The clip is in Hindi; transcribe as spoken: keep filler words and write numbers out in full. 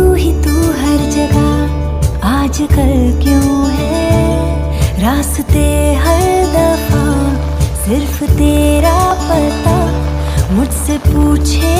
तू ही तू हर जगह आजकल क्यों है? रास्ते हर दफा सिर्फ तेरा पता मुझसे पूछे।